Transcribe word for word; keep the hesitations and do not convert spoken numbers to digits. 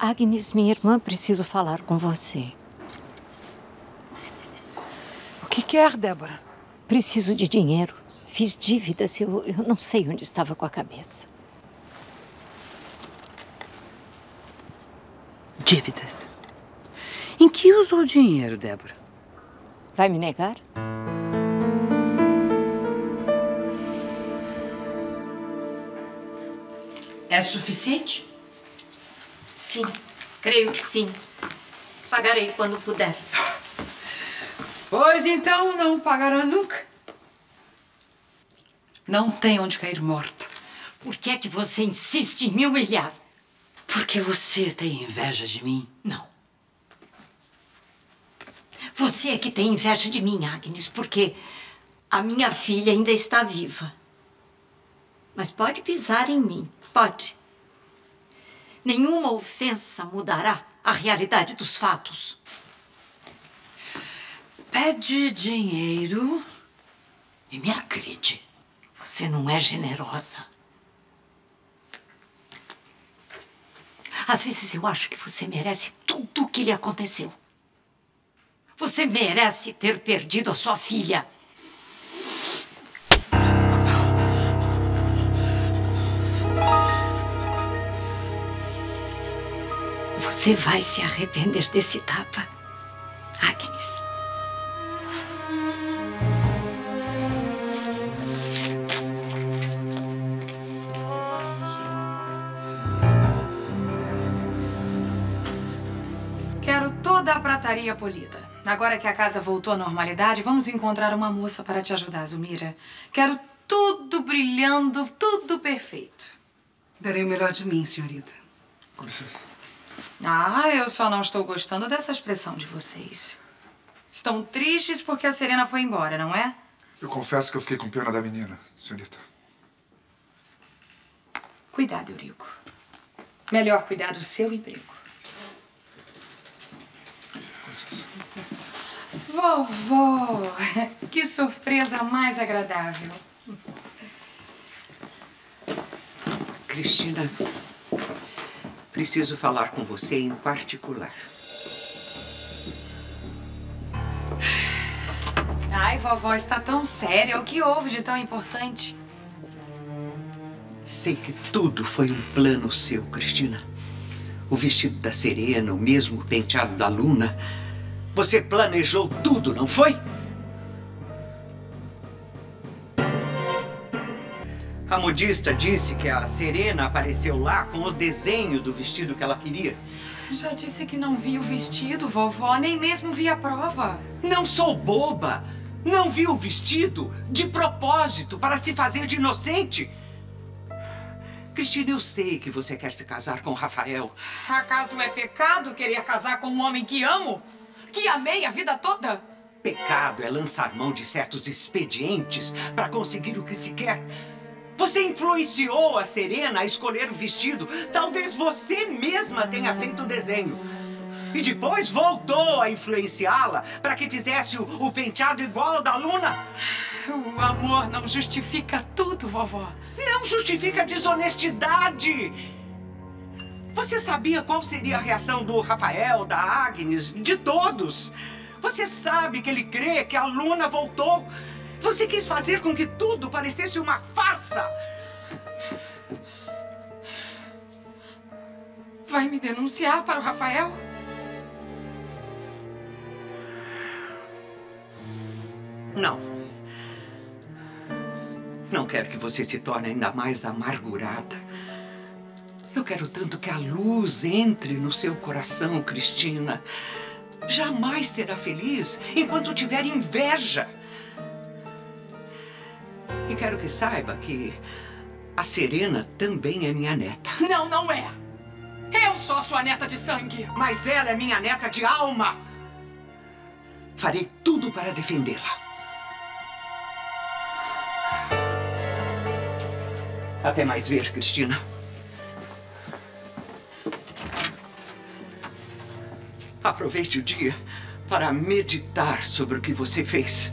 Agnes, minha irmã, preciso falar com você. O que quer, Débora? Preciso de dinheiro. Fiz dívidas, eu, eu não sei onde estava com a cabeça. Dívidas? Em que usou o dinheiro, Débora? Vai me negar? É suficiente? Sim, creio que sim. Pagarei quando puder. Pois então não pagará nunca. Não tem onde cair morta. Por que é que você insiste em me humilhar? Porque você tem inveja de mim? Não. Você é que tem inveja de mim, Agnes, porque a minha filha ainda está viva. Mas pode pisar em mim. Pode. Nenhuma ofensa mudará a realidade dos fatos. Pede dinheiro e me agride. Você não é generosa. Às vezes eu acho que você merece tudo o que lhe aconteceu. Você merece ter perdido a sua filha. Você vai se arrepender desse tapa, Agnes. Quero toda a prataria polida. Agora que a casa voltou à normalidade, vamos encontrar uma moça para te ajudar, Zumira. Quero tudo brilhando, tudo perfeito. Darei o melhor de mim, senhorita. Com licença. Ah, eu só não estou gostando dessa expressão de vocês. Estão tristes porque a Serena foi embora, não é? Eu confesso que eu fiquei com pena da menina, senhorita. Cuidado, Eurico. Melhor cuidar do seu emprego. Com licença. Vovó, que surpresa mais agradável. Cristina... preciso falar com você em particular. Ai, vovó, está tão séria. O que houve de tão importante? Sei que tudo foi um plano seu, Cristina. O vestido da Serena, o mesmo penteado da Luna. Você planejou tudo, não foi? A modista disse que a Serena apareceu lá com o desenho do vestido que ela queria. Já disse que não vi o vestido, vovó, nem mesmo vi a prova. Não sou boba. Não vi o vestido de propósito, para se fazer de inocente. Cristina, eu sei que você quer se casar com o Rafael. Acaso é pecado querer casar com um homem que amo? Que amei a vida toda? Pecado é lançar mão de certos expedientes para conseguir o que se quer. Você influenciou a Serena a escolher o vestido. Talvez você mesma tenha feito o desenho. E depois voltou a influenciá-la para que fizesse o, o penteado igual ao da Luna. O amor não justifica tudo, vovó. Não justifica a desonestidade. Você sabia qual seria a reação do Rafael, da Agnes, de todos. Você sabe que ele crê que a Luna voltou. Você quis fazer com que tudo parecesse uma farsa! Vai me denunciar para o Rafael? Não. Não quero que você se torne ainda mais amargurada. Eu quero tanto que a luz entre no seu coração, Cristina. Jamais será feliz enquanto tiver inveja. E quero que saiba que a Serena também é minha neta. Não, não é. Eu sou a sua neta de sangue. Mas ela é minha neta de alma. Farei tudo para defendê-la. Até mais ver, Cristina. Aproveite o dia para meditar sobre o que você fez.